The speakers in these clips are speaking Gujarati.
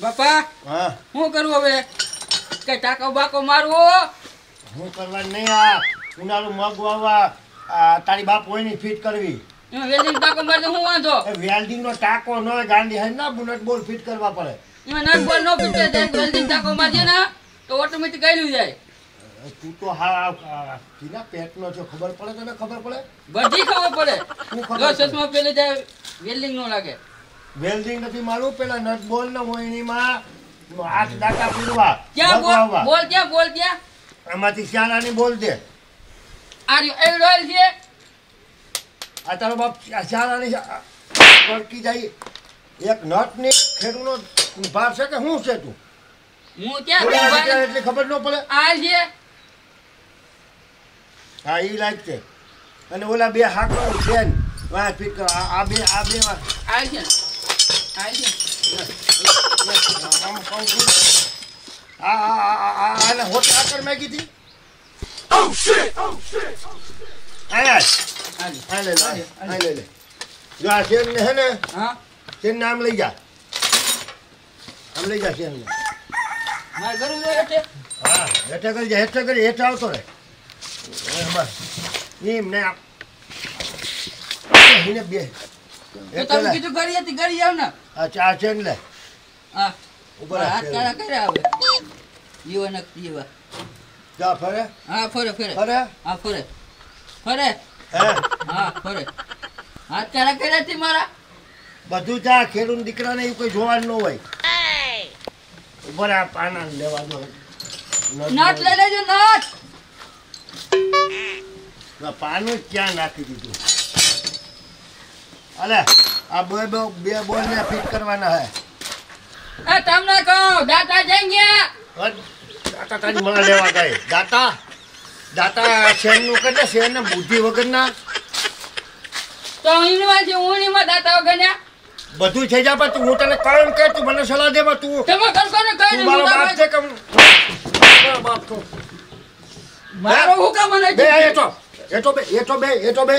બાપા હું કરું હવે? કઈ ટાકો બાકો મારવો હું કરવા નહીં, આ ઉનાળું મગ વાવવા તારી બાપ ઓઈની ફિટ કરવી, વેલ્ડિંગ ટાકો મારજો. હું વાંધો વેલ્ડિંગ નો ટાકો ન ગાંડી હે ના, બુલેટ બોલ ફિટ કરવા પડે. નટ બોલ નો ફિટ થાય, વેલ્ડિંગ ટાકો મારજે ને તો ઓટોમેટિક ગાયલું જાય. તું તો હા કિના પેટનો જો ખબર પડે તને ખબર પડે, બધી ખબર પડે. જો ચશ્મા પહેલે જાય વેલ્ડિંગ નો લાગે. વેલ્ડિંગ નથી મારું, પેલા નટ બોલ ન હોયનીમાં આઠ દાટા પૂરવા. ક્યાં બોલ બોલ ક્યાં બોલ ક્યાં? આમાંથી શાનાની બોલ દે. આર્યો એ રોયલ છે આ તારો બાપ શાનાની કરકી જાય. એક નટની ખેડુનો ભાવ છે કે શું છે તું? હું ક્યાં એટલે ખબર ન પડે. આ છે હા ઈ લાઈક છે, અને ઓલા બે હાકરો છે વા ફિટ કર. આ બે આ છે ને આ ઉપર હાથ કાળા કર્યા હવે જીવનક જીવા જા ફરે. હા ફરે ફરે ફરે. હા ફરે ફરે. હા ફરે. હાથ કાળા કર્યા થી મારા બધું જા. ખેડૂત દીકરાને એવું કોઈ જોવાનું ન હોય. ઉપર આ પાના લેવા દો. નટ લઈ લેજો. નટ પાનું ક્યાં નાખી દીધું? અલે આ બે બોલને ફિટ કરવાના હે. એ તમને કહું દાતા જઈ ગયા. દાતા તારી મને લેવા જાય. દાતા શેરનું કરે, શેરને બુદ્ધિ વગરના તો ઈનવાજી ઊણીમાં દાતા વગરના બધું થઈ જા. પણ તું હું તને કામ કે તું મને સલાહ દે. માં તું તમે કરશો ને કઈ નહીં. મારો બાપ છે કે મારો બાપ તો મારો હુકમ મને દે. એ તો બે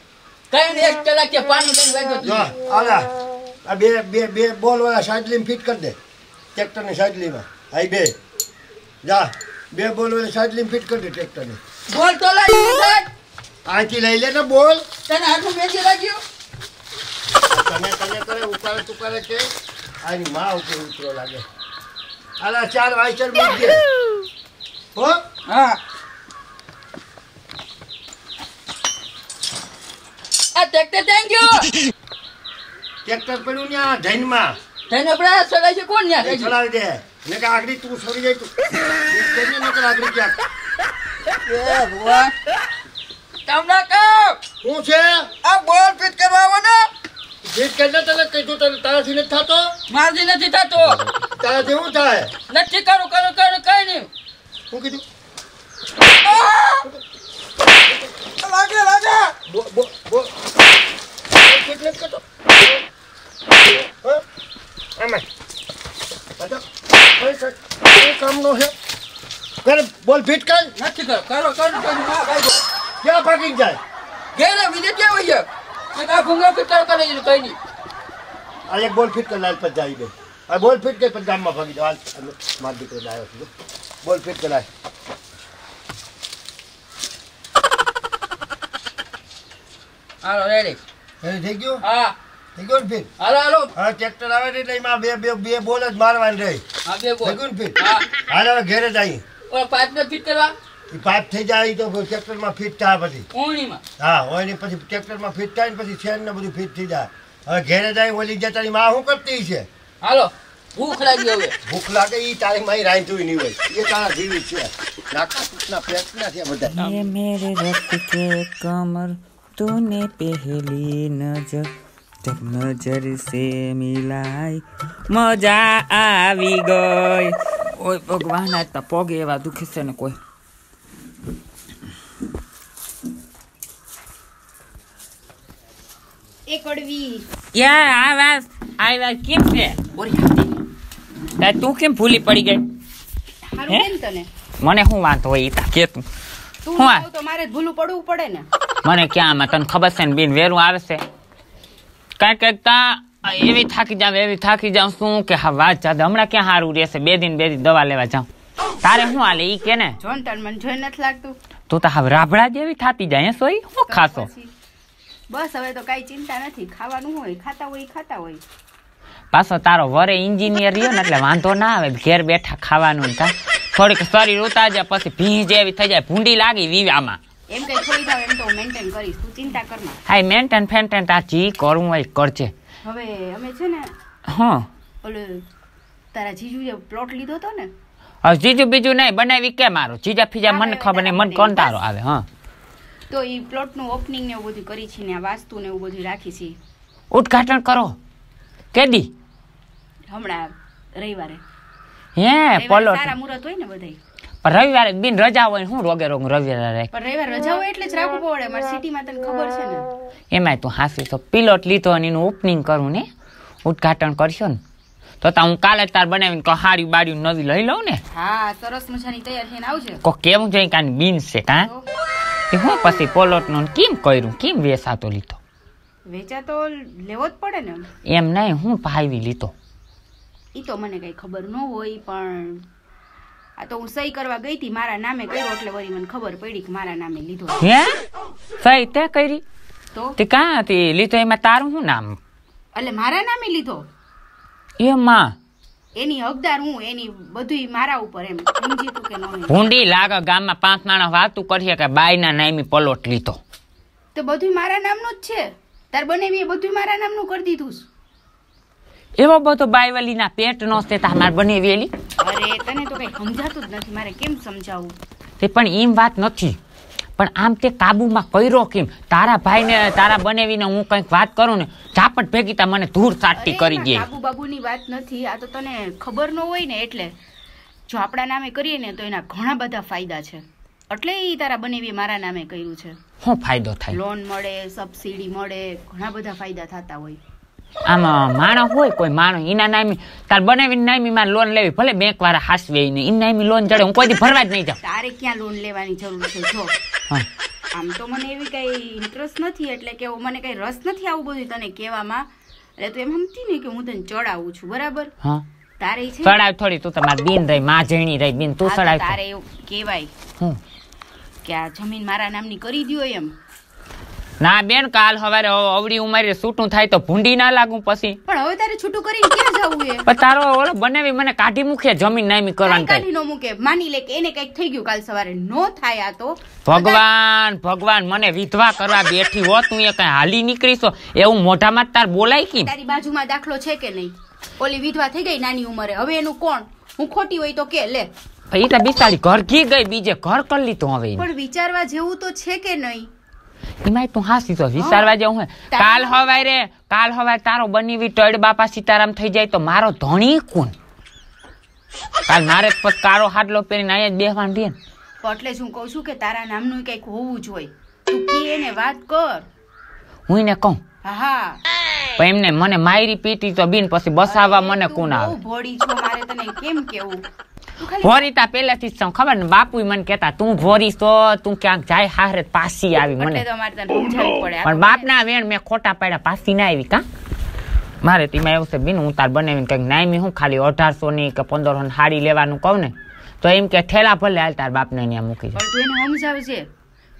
કઈ ને એક કલાક કે પાનું લઈને વાગ્યો. જો આલા આ બે બોલ વાળા સાડલીમ ફિટ કર દે. ટ્રેક્ટરની સાડલીમાં હાઈ બે જા. બે બોલ સાડલીમ ફિટ કરી દે ટ્રેક્ટરની. બોલ તો લઈ આથી લઈ લે ને બોલ. તને આટલું મેજી લાગ્યું? તને કરે ઉપાડે તુપાડે છે. આની માં ઉપર ઉતરો લાગે. આલા ચાર વાઇસર મૂકી દે. હો હા આ ટ્રેક્ટર થેન્ક યુ. ટ્રેક્ટર પડ્યું ને આ ધૈનમાં તને બરા સડાઈ છે. કોણ ન્યા સડાઈ દે ને કે આગડી તું સડી જાય. તું કેને ન કર આગડી ક્યાં? એ ભગવાન તમને કહું હું છે આ બોલ ફિટ કરવા આવને. ફિટ કરને તને કીધું તને તારાથી નથી થાતો. મારથી નથી થાતો. તારાથી હું થાય નથી. કરું કઈ નહીં. હું કીધું લાગે બો ફિટ ન કરતો. બોલ ફિટ કર નથી કરો. ક્યાં ભાગી જાય ઘેરે બીજે ક્યાં હોય છે? ભૂંગા ફિટ કરો કરે કઈ નહીં. આ એક બોલ ફિટ કર લાલ પર જાય દે. આ બોલ ફિટ કર પછી ગામમાં ભાગી જાવ. માર દીકરો લાવ્યો છું. બોલ ફિટ કરાય. હાલો રેડી થઈ ગયું? હા થઈ ગયું ને ફિટ. હાલો હાલો. હા ટ્રેક્ટર આવે ને એટલે એમાં બે બોલ જ મારવાની રહી. आगे बोल लगुन फिट आ रहा घेरे जाई ओ पाइप ने फिट करवा ई पाइप થઈ જાય તો ટ્રેક્ટર માં ફિટ થાય પછી ઓણી માં હા હોય ને પછી ટ્રેક્ટર માં ફિટ થાય ને પછી ચેન ને બધું ફિટ થઈ જાય હવે ઘરે જાય ઓલી જતાની માં શું કરતી છે હાલો ભૂખ લાગી હવે ભૂખ લાગે ઈ ટાઈમ માં રાંધુઈ નઈ હોય એ તારા જીવી છે નાકા કુટના પેટના છે બધા એ મેરે રત કે કમર तूने पहली नजर जब नजर से मिलाई मजा आवी गई ओए भगवान आज तो पोगे एवा दुखे से न कोई एक ओडवी या आवाज आईवा केम से और याती ता तू केम भूली पड़ी गई हारू केम तने मने हूं वांत होई ता के तू तू तो मारे भूलू पड़ू पड़े ने મને ક્યાં માં તને ખબર છે ને બિન વેરું આવે છે કાંઈ કરતા એવી થાકી જાઉં શું કે હા વાત જાદા હમણાં ક્યાં સારું રહેશે બે દિન દવા લેવા જાઉં તારે શું હાલે ઈ કે ને જોન તન મને જોઈ નથી લાગતું તું તો હવે રાબડા જેવી થાતી જાય સોઈ શું ખાશો બસ હવે તો કાંઈ ચિંતા નથી ખાવાનું હોય ખાતા હોય પાછો તારો વરે એન્જિનિયર રહ્યો ને એટલે વાંધો ના આવે ઘેર બેઠા ખાવાનું કા થોડીક શરીર ઉતારજે પછી ભીંજ જેવી થઈ જાય ભૂંડી લાગી વીવામાં એમ કે કોઈ દાવ એમ તો મેન્ટેન કરીશ તું ચિંતા કર માં હાય મેન્ટેન ફેન્ટેન તાજી કરું હોય કરજે હવે અમે છે ને હા ઓલે તારા જીજુએ પ્લોટ લીધો તો ને આ જીજુ બીજુ નઈ બનાવી કે મારો જીજા ફીજા મને ખબર નઈ મને કંટારો આવે હા તો ઈ પ્લોટ નું ઓપનિંગ ને એવું બધું કરી છે ને આ વાસ્તુ ને એવું બધું રાખી છે ઉદ્ઘાટન કરો કેદી હમણા રવિવારે હે પ્લોટ તારા મુરત હોય ને બધાય પર રવિવારે બિન રજા હોય હું રોગે રવિવારે પર રવિવાર રજા હોય એટલે જ રાખવું પડે માર સિટી માં તને ખબર છે ને એમાં તો હાસી તો પિલોટ લીધો અને એનું ઓપનિંગ કરું ને ઉદ્ઘાટન કરશો ને તો તા હું કાલે તાર બનાવીને કહાડી બાડી નવી લઈ લઉં ને હા સરસ મજાની તૈયાર થઈને આવજે કો કેમ જોઈ કાની બીન છે કા એ હું પછી પોલોટ નું કેમ કર્યું કેમ વેચાતો લીધો વેચાતો લેવો જ પડે ને એમ નહીં હું ભાવી લીધો ઈ તો મને કઈ ખબર ન હોય પણ તો હું સહી કરવા ગઈ હતી મારા નામે કર્યો એટલે વરી મને ખબર પડી કે મારા નામે લીધો હે સહી તે કરી તો તે કા તે લીધો એમાં તારું શું નામ એટલે મારા નામે લીધો એ માં એની હકદાર હું એની બધુંય મારા ઉપર એમ સમજી તું કે ન ભૂંડી લાગ ગામમાં પાંચ નાણા વાતું કરીએ કે બાયના નામે પ્લોટ લીધો તો બધુંય મારા નામનું જ છે તાર બનેવી બધુંય મારા નામનું કરી દીધું એવો બધો બાયવલી ના પેટ નો છે તા માર બનેવીલી અરે તને તો કઈ સમજાતું જ નથી મારે કેમ સમજાવું તે પણ એમ વાત નથી પણ આમ તે કાબુમાં કર્યો કેમ તારા ભાઈને તારા બનેવીને હું કંઈક વાત કરું ને ઝાપટ ભેગી તા મને ધૂર સાટતી કરી દે કાબુ બાબુની વાત નથી આ તો તને ખબર ન હોય ને એટલે જો આપડા નામે કરીએ ને તો એના ઘણા બધા ફાયદા છે એટલે ઈ તારા બનેવી મારા નામે કર્યું છે શું ફાયદો થાય લોન મળે સબસિડી મળે ઘણા બધા ફાયદા થતા હોય આમાં માણો હોય કોઈ માણો એના નામી તાર બનાવીને નામી માં લોન લેવી ભલે બેંક વાળા હાસવે ને ઈ નામી લોન જડે હું કોઈ દી ભરવા જ નહીં જાઉં તારે ક્યાં લોન લેવાની જરૂર છે જો આમ તો મને એવી કઈ ઇન્ટરેસ્ટ નથી એટલે કે મને કઈ રસ નથી આવું બધું તને કહેવામાં એટલે તું એમ સમજી ને કે હું તને ચડાવું છું બરાબર હા તારે છે ચડાવ થોડી તું તમાર બેન રહી માં જણી રહી બેન તું ચડાવ તારે એવું કહેવાય કે આ જમીન મારા નામની કરી દયો એમ ના બેન કાલ હવારે અવડી ઉમરે છૂટું થાય તો ભૂંડી ના લાગું પછી પણ હવે તારે છૂટું કરીને ક્યાં જાવું એ પણ તારો ઓલો બનાવી મને કાઢી મૂકે જમીન નામી કરવાની કાઢી નો મૂકે માની લે કે એને કઈક થઈ ગયું કાલ સવારે નો થાય આ તો ભગવાન મને વિધવા કરવા બેઠી હો તું એ કઈ હાલી નીકળીશો એવું મોઢામાં તાર બોલાય કે તારી બાજુમાં દાખલો છે કે નહીં ઓલી વિધવા થઈ ગઈ નાની ઉંમરે હવે એનું કોણ હું ખોટી હોય તો કે લે ભાઈ તા બિચારી ઘર ઘી ગઈ બીજે ઘર કરી લીધું હવે પણ વિચારવા જેવું તો છે કે નહીં એમાં તું હાસી તો વિચારવા જવું હે કાલ હવારે તારો બનીવી ટોડ બાપા સીતારામ થઈ જાય તો મારો ધણી કોણ કાલ મારે પછ કારો હાડલો પહેરીને આયા બેહવાન રે એટલે હું કહું છું કે તારા નામનું કંઈક હોવું જોઈએ તું કી એને વાત કર હું એને કહું હા પણ એમને મને માયરી પીટી તો બિન પછી બસાવવા મને કોણ આવે તું ભોળી છો મારે તને કેમ કેવું ભોરી તા પેલાથી જ છું ખબર ને બાપુ મને કેતા તું ભોરી છો તું ક્યાંક જાય હારે પાસી આવી મને પણ બાપના વેણ મેં ખોટા પાડ્યા પાસી ના આવી કા મારે તેમાં એવું છે બિન હું તાર બનાવીને કંઈક નામી હું ખાલી 1800 ની કે 1500 ની હાડી લેવાનું કહું ને તો એમ કે ઠેલા ભલે હાલ તાર બાપને ત્યાં મૂકી જાય તું એને સમજાવજે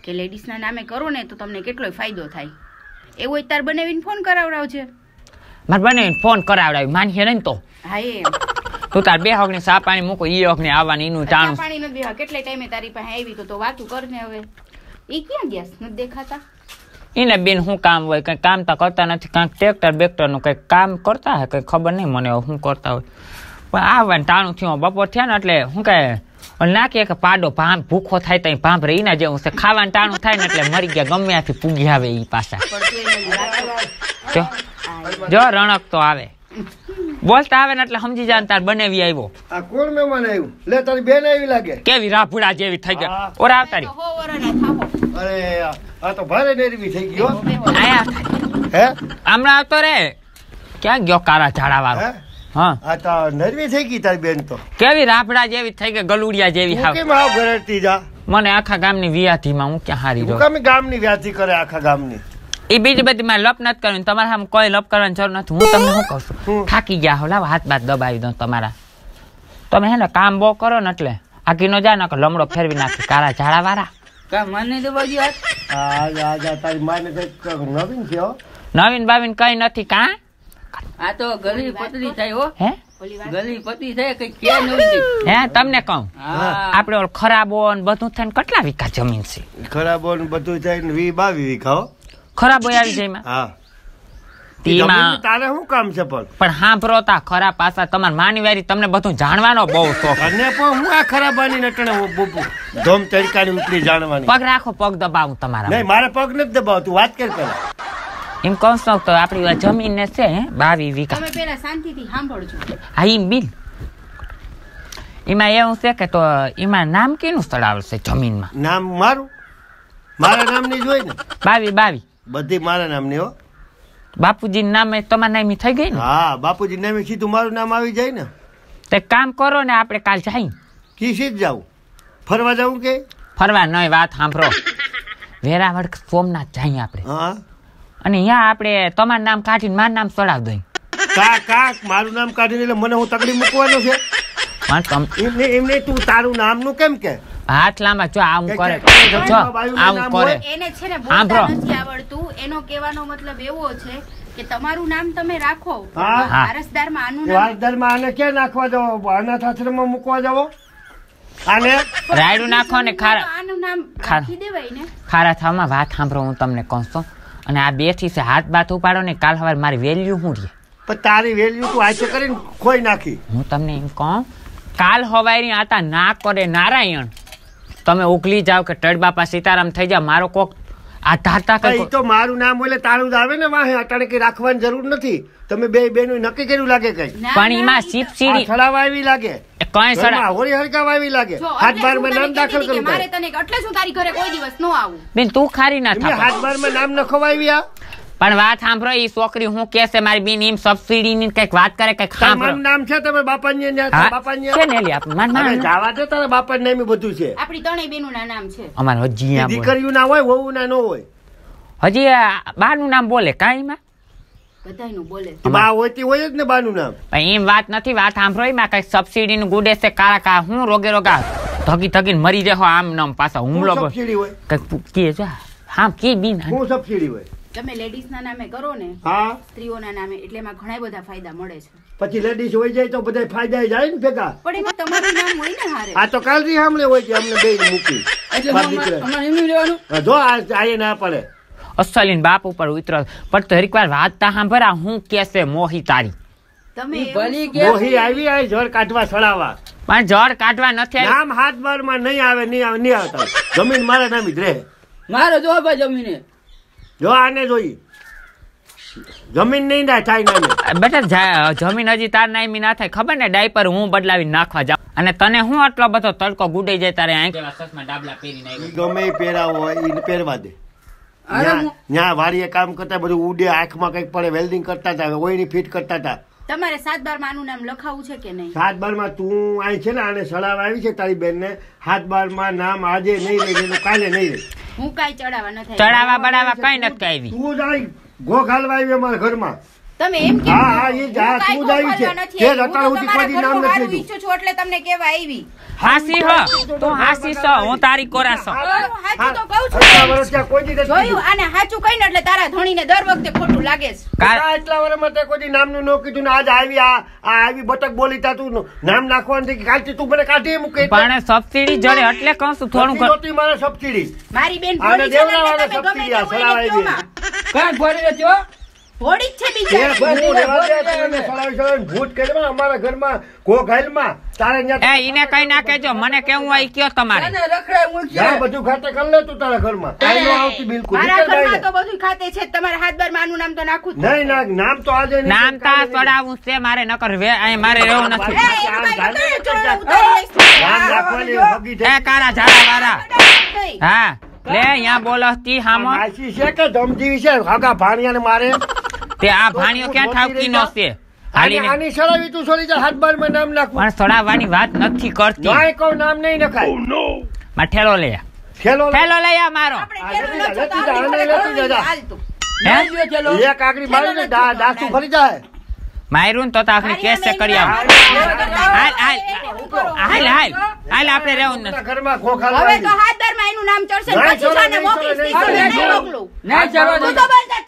કે લેડીઝના નામે કરો ને તો તમને કેટલો ફાયદો થાય એવું તાર બનાવીને ફોન કરાવડાવજે મારે બનાવીને ફોન કરાવડાવી માનીએ ને તો હા તું તાર બે હોગને સા પાણી મૂકો ઈ હોગને આવવાની નું ટાણું પાણી ન બે હો કેટલે ટાઈમે તારી પાસે આવી તો વાતું કરને હવે ઈ ક્યાં ગેસ ન દેખાતા ઈને બેન હું કામ હોય કઈ કામ તો કરતા નથી કાંક ટ્રેક્ટર બેક્ટર નું કઈ કામ કરતા હે કઈ ખબર નહીં મને હું કરતા હોય પણ આવવાનું ટાણું થયો બપોર થયા ને એટલે હું કહે ના કે પાડો ભાંભ ભૂખો થાય તો ભાંભ રહી ના જેવું છે ખાવાનું ટાણું થાય ને એટલે મરી ગયા ગમે આથી પૂગી આવે ઈ પાછા જો રણક તો આવે બોલતા આવે ને એટલે સમજી જાય તાર બનાવી આવ્યો આ કોણ મહેમાન આવ્યું લે તારી બેન આવી લાગે કેવી રાફુડા જેવી થઈ ગયા ઓર આવતારી અરે આ તો ભારે ડેરવી થઈ ગયો આયા હે આમણા આવતો રે ક્યાં ગયો કારા ઝાડા વાળો હા આ તો નરવી થઈ ગઈ તારી બેન તો કેવી રાફડા જેવી થઈ ગઈ ગલુડિયા જેવી હાવ કેમ આવ ઘરતી જા મને આખા ગામની વ્યાધીમાં હું ક્યાં હારી રહ્યો કેમ ગામની વ્યાધી કરે આખા ગામની એ બીજી બધી માં લપ નત કરવાની તમારે આમ કોઈ લપ કરવાની જરૂર નથી હું તમને શું કહું છું થાકી ગયા હો લાવ હાથ બાદ દબાવી દઉં તમારા તમે હે ને કામ બહુ કરો ને એટલે આખી નો જા ને લમડો ફેરવી નાખી કારા ઝાડા વાળા કા મને તો બધી વાત આ જા જા તારી માને કઈ નવીન થયો નવીન બાવીન કઈ નથી કા આ તો ગલી પતરી થાય હો હે ગલી પતરી થાય કે કે નવી હે તમને કહું આપણે ઓલ ખરાબોન બધું થઈને કેટલા વીઘા જમીન છે ખરાબોન બધું થઈને 22 વીઘા હો ખરાબ આવી જાય માં હા તેમાં તારે શું કામ છે પણ હાંભરોતા ખરા પાસા તમાર માની વારી તમને બધું જાણવાનો બહુ શોખ અને પણ હું આ ખરાબાની નટણે બોપુ ધોમ તડકાની ઉતરી જાણવાની પગ રાખો પગ દબાવું તમારા નહીં મારા પગ નથી દબાવ તું વાત કર પેલા એમ કહું છું તો આપણી જમીન ને છે 22 વીઘા તમે પેલા શાંતિથી સાંભળજો હા એમ બિલ એમાં એવું છે કે તો એમાં નામ કેનું ચડાવેલ છે જમીનમાં નામ મારું મારા નામની જોઈ ને 22 બધી મારા નામની હો બાપુજી નામે તમારા નામે થઈ ગઈ ને હા બાપુજી નામે સીધું મારું નામ આવી જાય ને તે કામ કરો ને આપણે કાલ જાય કીસી જ જાવ ફરવા જાવ કે ફરવા નઈ વાત સાંભળો વેરાવળ સોમનાથ જાય આપણે હા અને અહીંયા આપણે તમારું નામ કાઢીને મારું નામ ચડાવ દઈ કા કા મારું નામ કાઢીને એટલે મને હું તકડી મૂકવાનો છે પણ તમ એમને તું તારું નામ નું કેમ કે હાથ લાંબા જો આમ કરે જો આમ કરે એને છે ને બોલતા નથી આવડતું એનો કહેવાનો મતલબ એવો છે કે તમારું નામ તમે રાખો વારસદારમાં આનું નામ વારસદારમાં આને કે નાખવા દો અનાથ આશ્રમમાં મૂકવા જાવ આને રાયડું નાખો ને ખારા આનું નામ રાખી દેવાય ને ખારા થામાં વાત સાંભળો હું તમને કહું છું અને આ બેઠી છે હાથ બાથ ઉપાડો ને કાલ સવારે મારી વેલ્યુ હું રહે પણ તારી વેલ્યુ તું આચે કરીને ખોઈ નાખી હું તમને એમ કહું કાલ સવારે આતા ના કરે નારાયણ તમે ઉકલી જાવ કે ટડ બાપા સીતારામ થઈ જા મારો કોક આ ધાતા કઈ તો મારું નામ એટલે તારું જ આવે ને વાહે અટાણે કે રાખવાની જરૂર નથી તમે બે બેનું નક્કી કર્યું લાગે કઈ પણ ઈમાં સીપસીડી ખળાવા આવી લાગે કઈ સડા હોરી હરગાવા આવી લાગે હાથ બાર માં નામ દાખલ કરું મારે તને એટલે શું તારી ઘરે કોઈ દિવસ નો આવું બેન તું ખારી ના થા હાથ બાર માં નામ નખવા આવી આ પણ વાત સાંભળો ઈ છોકરી હું કે છે મારી બેન એમ સબસિડી ની કઈક વાત કરે કઈક સાંભળો મારું નામ છે તમે બાપાની બાપાની છે ને લે આપ માર માર જાવા દે તારા બાપાનું નામ બધું છે આપણી ત્રણેય બેનું ના નામ છે અમાર હજી આ દીકરીયું ના હોય વહુ ના નો હોય હજી બાનું નામ બોલે કાઈમાં બધાયનું બોલે બા હોતી હોય જ ને બાનું નામ પણ એમ વાત નથી વાત સાંભળો એમાં કઈક સબસિડી નું ગુડે છે કાળા કા હું રોગે રોગા ધગી ધગીને મરી જાય આમ નામ પાછા હુમલો સબસિડી હોય કઈક કે જા હા કે બીન હું સબસિડી હોય તમે લેડીઝ ના નામે કરો ને હા સ્ત્રીઓ ના નામે એટલે એમાં ઘણા બધા ફાયદા મળે છે પછી લેડીઝ હોય જાય તો બધા ફાયદા જાય ને ભેગા પણ એમાં તમારું નામ હોય ને હારે આ તો કાલથી સાંભળે હોય કે અમને બે મૂકી એટલે અમાર એમનું લેવાનું જો આયે ના પડે અસલીન બાપ ઉપર ઉતરો પણ તો હરકવાર વાત તા સાંભળા હું કેસે મોહી તારી તમે ભલી કે મોહી આવી આ જોર કાઢવા સળાવા પણ જોર કાઢવા નથી નામ હાથ બારમાં નહીં આવે નહીં આવતા જમીન મારા નામે જ રહે મારો જો ભાઈ જમીન જો આને જોઈ જમીન નહીં ના થાય બેટા જમીન હજી તાર નામી ના થાય ખબર ને ડાયપર હું બદલાવી નાખવા જાઉં અને તને હું આટલો બધો તડકો ગુડાઈ જાય તારે આંખમાં ડાબલા પહેરી નાખી ગમે પહેરાવો એ પહેરવા દે ત્યાં વાડીએ કામ કરતા બધું ઉડે આંખમાં કંઈક પડે વેલ્ડિંગ કરતા હતા ઓઈની ફિટ કરતા હતા તમારે સાત બાર માં આનું નામ લખાવું છે કે નહીં સાત બાર માં તું આય છે ને આને સળાવ આવી છે તારી બેન ને સાત બાર માં નામ આજે નહીં રહે કાલે નહીં રહે હું કાઈ ચડાવવા ન થાય ચડાવવા બડાવવા કાઈ નથી આવી તું જાય ગો ખાલવા આવી અમારા ઘરમાં તમે એમ કે હા એ જાત મુદાઈ છે જે રતણુતી કોઈ નામ નથી લીધું ઈચ્છો છો એટલે તમને કેવા આવી હાસી હ તો હાસી સ હું તારી કોરાસ હાચું તો કહું છું આ વર્ષ કે કોઈ દી નથી જોયું અને હાચું કઈ ન એટલે તારા ધણીને દર વખતે ખોટું લાગે છે આ એટલા વર્ષ માટે કોઈ દી નામ નું નો કીધું ને આજ આવી આ આવી બટક બોલી તા તું નામ નાખવાની કે કાલથી તું મને કાઢી મૂકે પણ સબસિડી જડે એટલે કહું છું થોડું જોતી મારે સબસિડી મારી બેન ભોળી છે અને તમે ગમે તે બોલી કાં ભોળી છો થોડી છે બીજા હું રેવા દે તને સળાવી સળાવી ભૂત કેડમાં અમારા ઘરમાં કો ઘાલમાં તારે અહીંયા એ ઈને કઈ ના કેજો મને કેવું આઈ કયો તમારે તને રખડે હું ક્યાં બધું ખાતે કર લે તું તારા ઘરમાં કાઈ નો આવતી બિલકુલ મારા ઘરમાં તો બધું ખાતે છે તમારા હાથ બાર માનું નામ તો નાખું નહીં ના નામ તો આજે નહીં નામ તા સડાવું છે મારે નકર આય મારે રહેવું નથી નામ રાખવાની હગી છે એ કારા ઝાડા વાળા હા લે અહીંયા બોલતી હામો આશી છે કે ધમજી છે હગા ભાણિયાને મારે તે આ ભાણિયો ક્યાં ઠાવકી નોસે હાલીને આની સળાવી તું છોડી જા હાથ બાર માં નામ નાખ પણ સળાવવાની વાત નથી કરતી કાય કો નામ નઈ નખાય ઓ નો માઠેલો લે થેલો લે આ મારો આપણે થેલો નથી જા હાલ તું હે થેલો લે કાકડી મારીને દાસુ ફરી જાય માયરું તો તાખની કેસ સે કરી આવ હાલ હાલ હાલ હાલ હાલ આપણે રહેવું નથી ઘરમાં ખોખા હવે તો હાથ બાર માં એનું નામ ચડશે પછી છોને મોકલીશ નહીં મોકલું ના ચડવા દે તો બંધ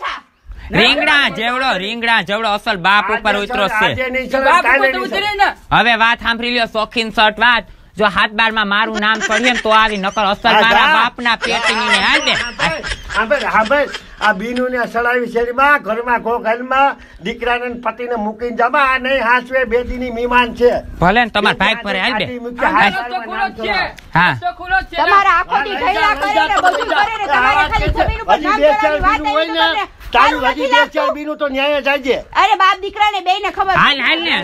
થા રીંગણા જેવડો અસલ બાપ ઉપર ઉતરો છે હવે વાત સાંભળી લ્યો શોખીન શર્ટ વાત જો હાથ બાર માં મારું નામ કરીએ તો આવી નકર અસલ મારા બાપ ના પેટની હાલ દે હવે આ બીનુ ને સળાવી શેરીમાં ઘરમાં ઘોઘલમાં દીકરાને પતિને મૂકીને જમા આ નહીં હાસવે બેદીની મીમાન છે ભલે ને તમાર ભાઈ પર હાલ દે હા તમારા આખો દી ઘેરા કરે ને બધું કરે ને તમારે ખાલી જમીન ઉપર નામ કરવાની વાત આવી ને તારું હજી બે ચાર બીનું તો ન્યાય જાજે અરે બાપ દીકરાને બેયને ખબર હાલ હાલ ને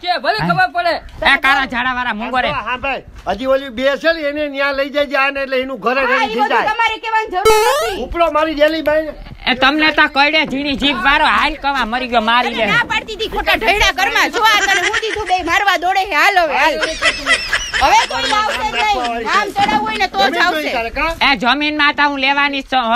કે ભલે ખબર પડે એ કારા ઝાડાવાળા મુંગોરે હા ભાઈ હજી ઓલી બે છે ને એને ન્યાય લઈ જજે આને એટલે એનું ઘરે રેડી થઈ જાય તમારે કેવાની જરૂર નથી ઉપરો મારી જેલી ભાઈ એ તમને તા કઈડે જીની જીભ વાળો હાલ કવા મરી ગયો મારી લે ના પાડતી દી ખોટા ઢેડા ઘરમાં જો આ તને હું દીધું બે મારવા દોડે હે હાલ હવે હાલ હવે કોઈ આવશે નહીં નામ ચડાવું હોય ને તો જ આવશે એ જમીન માં તા હું લેવાની છું